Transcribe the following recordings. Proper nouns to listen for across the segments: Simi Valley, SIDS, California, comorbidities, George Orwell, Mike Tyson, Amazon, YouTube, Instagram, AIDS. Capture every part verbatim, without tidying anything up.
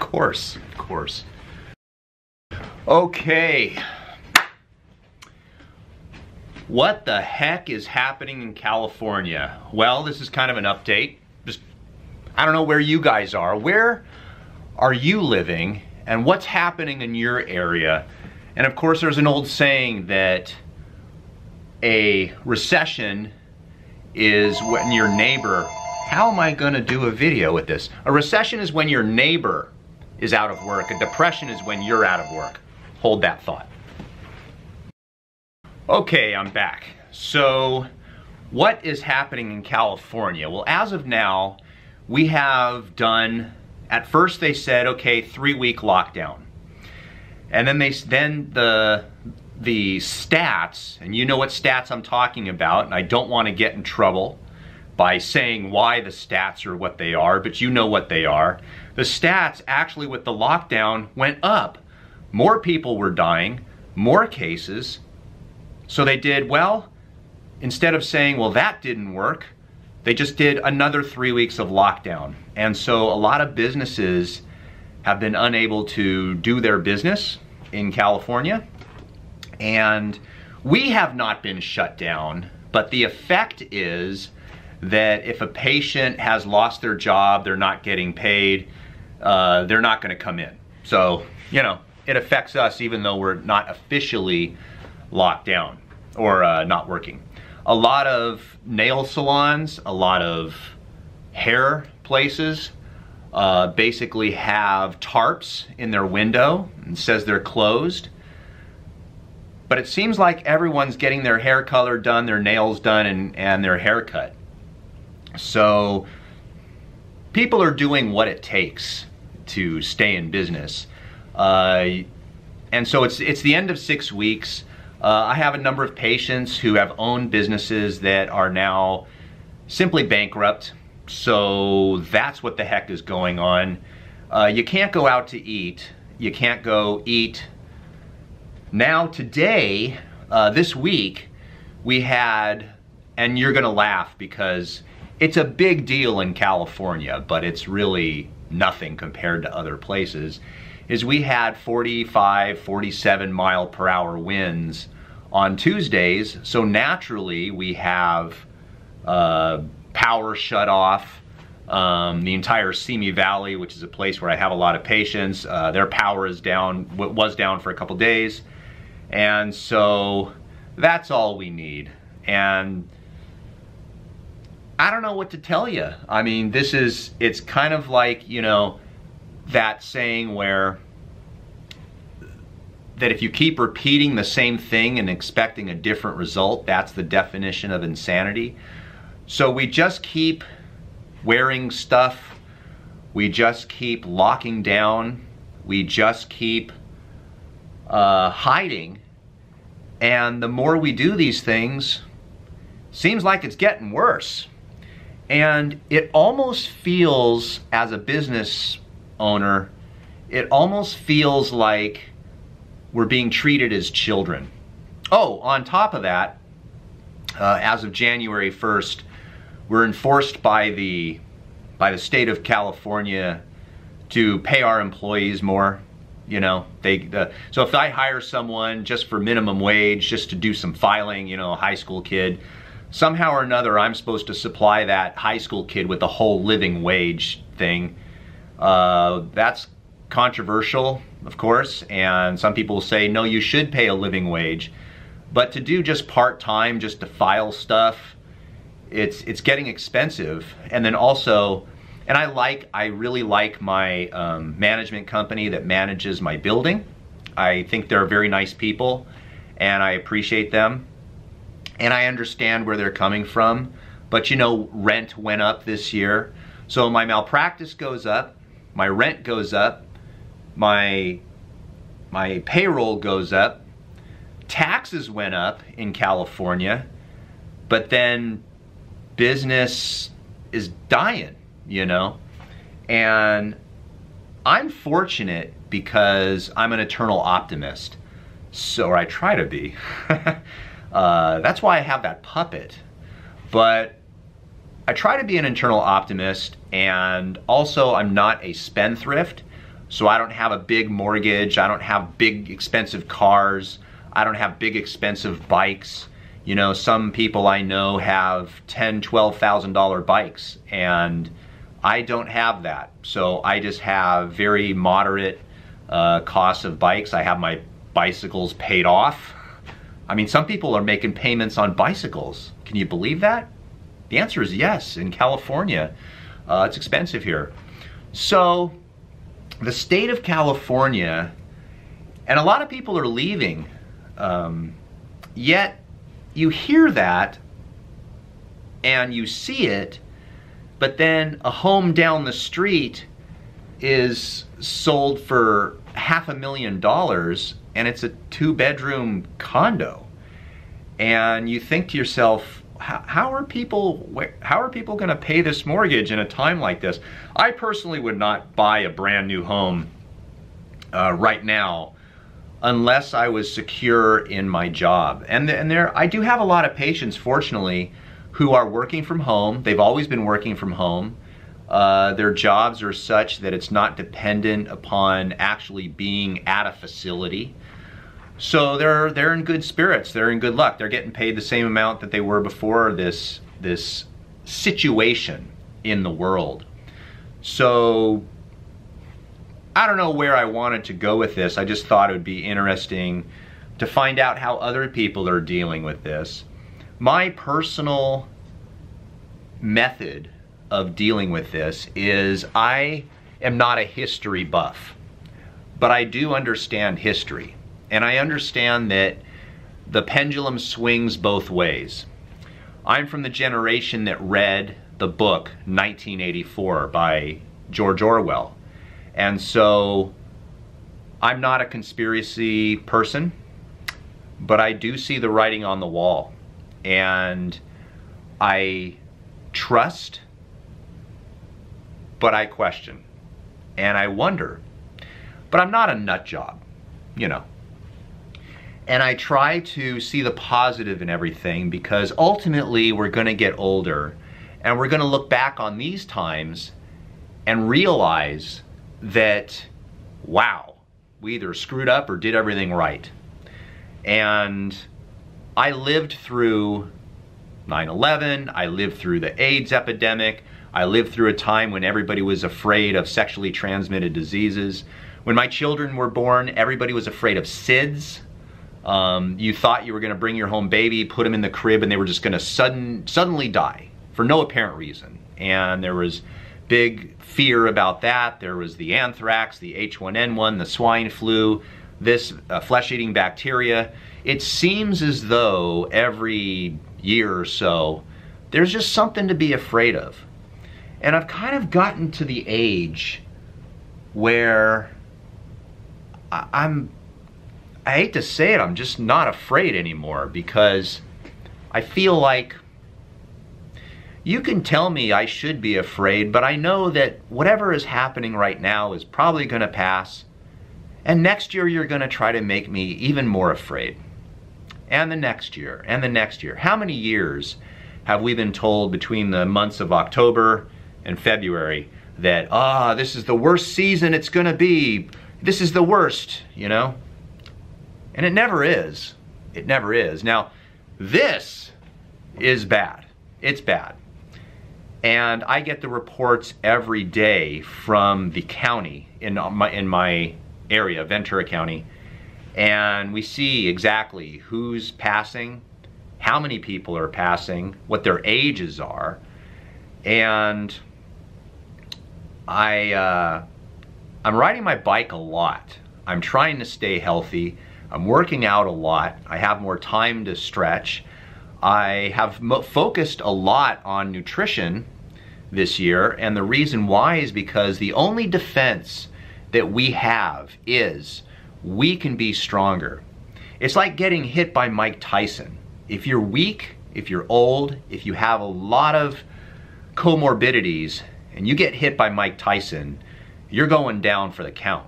course, of course. Okay. What the heck is happening in California? Well, this is kind of an update. Just, I don't know where you guys are. Where are you living and what's happening in your area? And of course, there's an old saying that a recession is when your neighbor... How am I gonna do a video with this? A recession is when your neighbor is out of work. A depression is when you're out of work. Hold that thought. Okay, I'm back. So, what is happening in California? Well, as of now, we have done, at first they said, okay, three-week lockdown. And then they then the the stats, and you know what stats I'm talking about, and I don't want to get in trouble by saying why the stats are what they are, but you know what they are. The stats actually with the lockdown went up. More people were dying, more cases. So they did, well, instead of saying, well, that didn't work, they just did another three weeks of lockdown. And so a lot of businesses have been unable to do their business in California. And we have not been shut down, but the effect is that if a patient has lost their job, they're not getting paid, uh, they're not gonna come in. So, you know, it affects us even though we're not officially locked down or uh, not working. A lot of nail salons, a lot of hair places uh, basically have tarps in their window and says they're closed. But it seems like everyone's getting their hair color done, their nails done, and, and their haircut. So people are doing what it takes to stay in business. Uh, and so it's, it's the end of six weeks. Uh, I have a number of patients who have owned businesses that are now simply bankrupt. So that's what the heck is going on. Uh, you can't go out to eat. You can't go eat. Now today, uh, this week, we had, and you're gonna laugh because it's a big deal in California, but it's really nothing compared to other places, is we had forty-five, forty-seven mile per hour winds on Tuesdays. So naturally we have uh, power shut off. Um, the entire Simi Valley, which is a place where I have a lot of patients, uh, their power is down, was down for a couple days. And so that's all we need. And I don't know what to tell you. I mean, this is, it's kind of like, you know, that saying where that if you keep repeating the same thing and expecting a different result, that's the definition of insanity. So we just keep wearing stuff, we just keep locking down, we just keep uh, hiding, and the more we do these things, seems like it's getting worse. And it almost feels, as a business owner, it almost feels like we're being treated as children. Oh, on top of that, uh, as of January first, we're enforced by the by the state of California to pay our employees more. You know, they the, so if I hire someone just for minimum wage, just to do some filing, you know, a high school kid, somehow or another, I'm supposed to supply that high school kid with a whole living wage thing. Uh, that's controversial, of course, and some people say, no, you should pay a living wage. But to do just part-time, just to file stuff, it's it's getting expensive. And then also, and I like, I really like my um, management company that manages my building. I think they're very nice people, and I appreciate them. And I understand where they're coming from, but you know, rent went up this year. So my malpractice goes up, my rent goes up, my, my payroll goes up, taxes went up in California, but then business is dying, you know? And I'm fortunate because I'm an eternal optimist. So, or I try to be. uh, that's why I have that puppet. But I try to be an internal optimist, and also I'm not a spendthrift. So I don't have a big mortgage, I don't have big expensive cars, I don't have big expensive bikes. You know, some people I know have ten, twelve thousand dollar bikes, and I don't have that. So I just have very moderate uh, costs of bikes. I have my bicycles paid off. I mean, some people are making payments on bicycles. Can you believe that? The answer is yes. In California, uh, it's expensive here. So the state of California, and a lot of people are leaving, um, yet you hear that and you see it, but then a home down the street is sold for half a million dollars and it's a two-bedroom condo. And you think to yourself, how are people how are people going to pay this mortgage in a time like this? I personally would not buy a brand new home uh, right now unless I was secure in my job. And, th and there, I do have a lot of patients, fortunately, who are working from home. They've always been working from home. Uh, their jobs are such that it's not dependent upon actually being at a facility. So they're they're in good spirits, they're in good luck. They're getting paid the same amount that they were before this this situation in the world. So I don't know where I wanted to go with this. I just thought it would be interesting to find out how other people are dealing with this. My personal method of dealing with this is I am not a history buff, but I do understand history. And I understand that the pendulum swings both ways. I'm from the generation that read the book nineteen eighty-four by George Orwell. And so I'm not a conspiracy person, but I do see the writing on the wall. And I trust, but I question. And I wonder. But I'm not a nut job, you know. And I try to see the positive in everything, because ultimately we're going to get older and we're going to look back on these times and realize that, wow, we either screwed up or did everything right. And I lived through nine eleven, I lived through the AIDS epidemic, I lived through a time when everybody was afraid of sexually transmitted diseases. When my children were born, everybody was afraid of S I D S. Um, you thought you were going to bring your home baby, put them in the crib, and they were just going to sudden, suddenly die for no apparent reason. And there was big fear about that. There was the anthrax, the H one N one, the swine flu, this uh, flesh-eating bacteria. It seems as though every year or so, there's just something to be afraid of. And I've kind of gotten to the age where I I'm... I hate to say it, I'm just not afraid anymore, because I feel like you can tell me I should be afraid, but I know that whatever is happening right now is probably going to pass, and next year you're going to try to make me even more afraid. And the next year, and the next year. How many years have we been told between the months of October and February that, ah, this is the worst season it's going to be, this is the worst, you know? And it never is. It never is. Now, this is bad. It's bad. And I get the reports every day from the county in my, in my area, Ventura County. And we see exactly who's passing, how many people are passing, what their ages are. And I, uh, I'm riding my bike a lot. I'm trying to stay healthy. I'm working out a lot. I have more time to stretch. I have mo focused a lot on nutrition this year, and the reason why is because the only defense that we have is we can be stronger. It's like getting hit by Mike Tyson. If you're weak, if you're old, if you have a lot of comorbidities, and you get hit by Mike Tyson, you're going down for the count.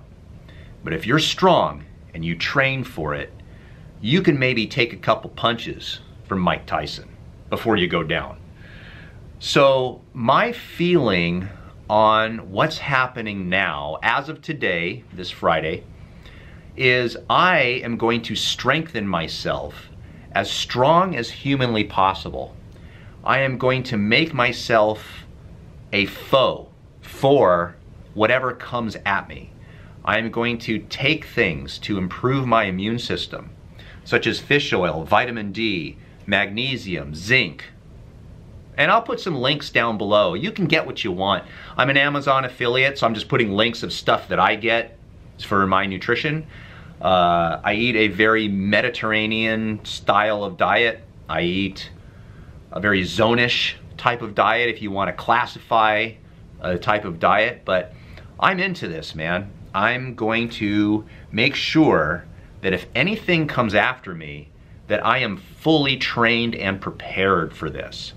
But if you're strong, and you train for it, you can maybe take a couple punches from Mike Tyson before you go down. So my feeling on what's happening now, as of today, this Friday, is I am going to strengthen myself as strong as humanly possible. I am going to make myself a foe for whatever comes at me. I am going to take things to improve my immune system, such as fish oil, vitamin D, magnesium, zinc. And I'll put some links down below. You can get what you want. I'm an Amazon affiliate, so I'm just putting links of stuff that I get for my nutrition. Uh, I eat a very Mediterranean style of diet. I eat a very zonish type of diet, if you want to classify a type of diet. But I'm into this, man. I'm going to make sure that if anything comes after me, that I am fully trained and prepared for this.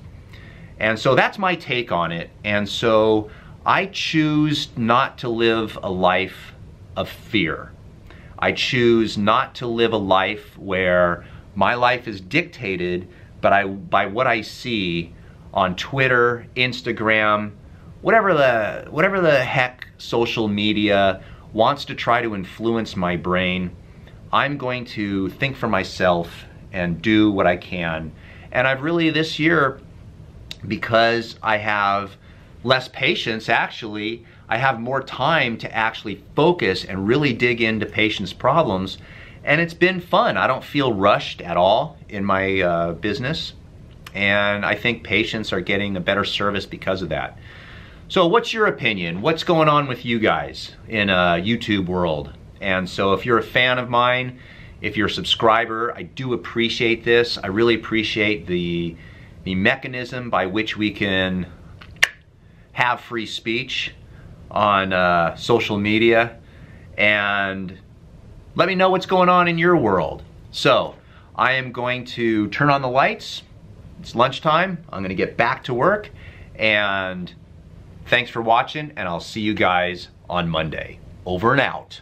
And so that's my take on it. And so I choose not to live a life of fear. I choose not to live a life where my life is dictated but I, by what I see on Twitter, Instagram, whatever the, whatever the heck social media wants to try to influence my brain. I'm going to think for myself and do what I can. And I've really this year, because I have less patience, actually, I have more time to actually focus and really dig into patients' problems. And it's been fun. I don't feel rushed at all in my uh, business. And I think patients are getting a better service because of that. So what's your opinion? What's going on with you guys in a YouTube world? And so if you're a fan of mine, if you're a subscriber, I do appreciate this. I really appreciate the the mechanism by which we can have free speech on uh, social media. And let me know what's going on in your world. So I am going to turn on the lights. It's lunchtime. I'm going to get back to work. And thanks for watching, and I'll see you guys on Monday. Over and out.